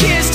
kiss.